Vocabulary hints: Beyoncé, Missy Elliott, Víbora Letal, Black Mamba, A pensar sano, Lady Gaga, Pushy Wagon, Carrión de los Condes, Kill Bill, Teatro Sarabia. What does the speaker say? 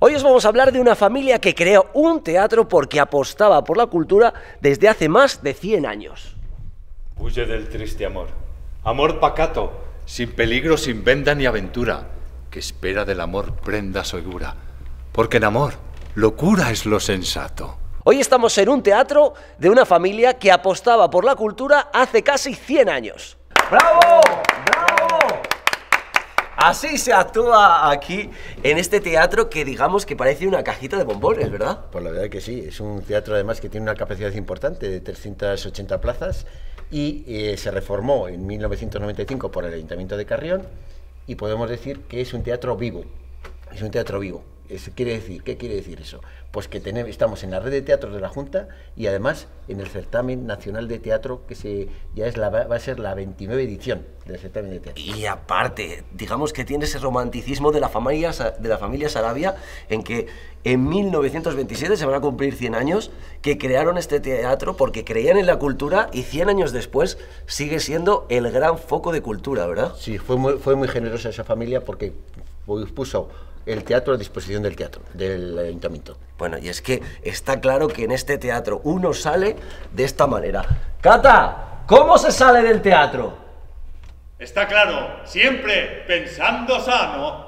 Hoy os vamos a hablar de una familia que creó un teatro porque apostaba por la cultura desde hace más de 100 años. Huye del triste amor, amor pacato, sin peligro, sin venda ni aventura, que espera del amor prenda segura, porque en amor locura es lo sensato. Hoy estamos en un teatro de una familia que apostaba por la cultura hace casi 100 años. ¡Bravo! ¡Bravo! Así se actúa aquí, en este teatro que digamos que parece una cajita de bombones, ¿verdad? Pues la verdad que sí, es un teatro además que tiene una capacidad importante de 380 plazas y se reformó en 1995 por el Ayuntamiento de Carrión y podemos decir que es un teatro vivo, es un teatro vivo. Eso quiere decir, ¿qué quiere decir eso? Pues que estamos en la red de teatros de la Junta y además en el certamen nacional de teatro que va a ser la 29ª edición del certamen de teatro. Y aparte, digamos que tiene ese romanticismo de la familia Sarabia en que en 1927 se van a cumplir 100 años que crearon este teatro porque creían en la cultura y 100 años después sigue siendo el gran foco de cultura, ¿verdad? Sí, fue muy generosa esa familia porque puso el teatro a disposición del teatro, del ayuntamiento. Bueno, y es que está claro que en este teatro uno sale de esta manera. ¡Cata! ¿Cómo se sale del teatro? Está claro, siempre pensando sano.